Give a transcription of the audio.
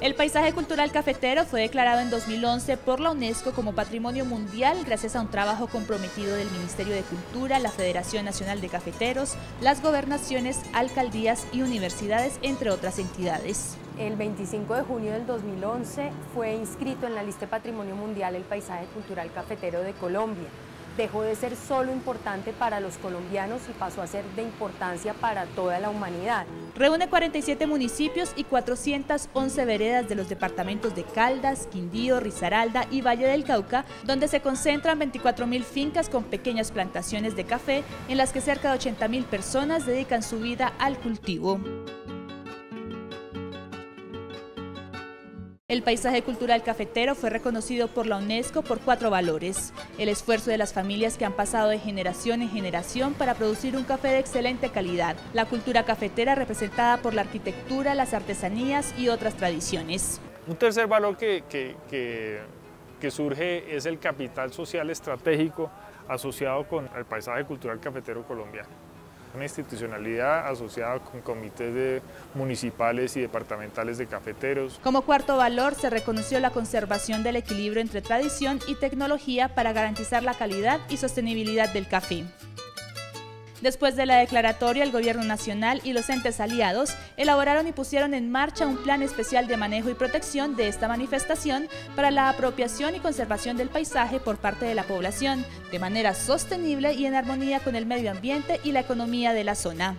El paisaje cultural cafetero fue declarado en 2011 por la UNESCO como Patrimonio Mundial gracias a un trabajo comprometido del Ministerio de Cultura, la Federación Nacional de Cafeteros, las gobernaciones, alcaldías y universidades, entre otras entidades. El 25 de junio del 2011 fue inscrito en la lista de Patrimonio Mundial el paisaje cultural cafetero de Colombia. Dejó de ser solo importante para los colombianos y pasó a ser de importancia para toda la humanidad. Reúne 47 municipios y 411 veredas de los departamentos de Caldas, Quindío, Risaralda y Valle del Cauca, donde se concentran 24.000 fincas con pequeñas plantaciones de café, en las que cerca de 80.000 personas dedican su vida al cultivo. El paisaje cultural cafetero fue reconocido por la UNESCO por 4 valores: el esfuerzo de las familias que han pasado de generación en generación para producir un café de excelente calidad, la cultura cafetera representada por la arquitectura, las artesanías y otras tradiciones. Un tercer valor que surge es el capital social estratégico asociado con el paisaje cultural cafetero colombiano. Una institucionalidad asociada con comités municipales y departamentales de cafeteros. Como cuarto valor se reconoció la conservación del equilibrio entre tradición y tecnología para garantizar la calidad y sostenibilidad del café. Después de la declaratoria, el Gobierno Nacional y los entes aliados elaboraron y pusieron en marcha un plan especial de manejo y protección de esta manifestación para la apropiación y conservación del paisaje por parte de la población, de manera sostenible y en armonía con el medio ambiente y la economía de la zona.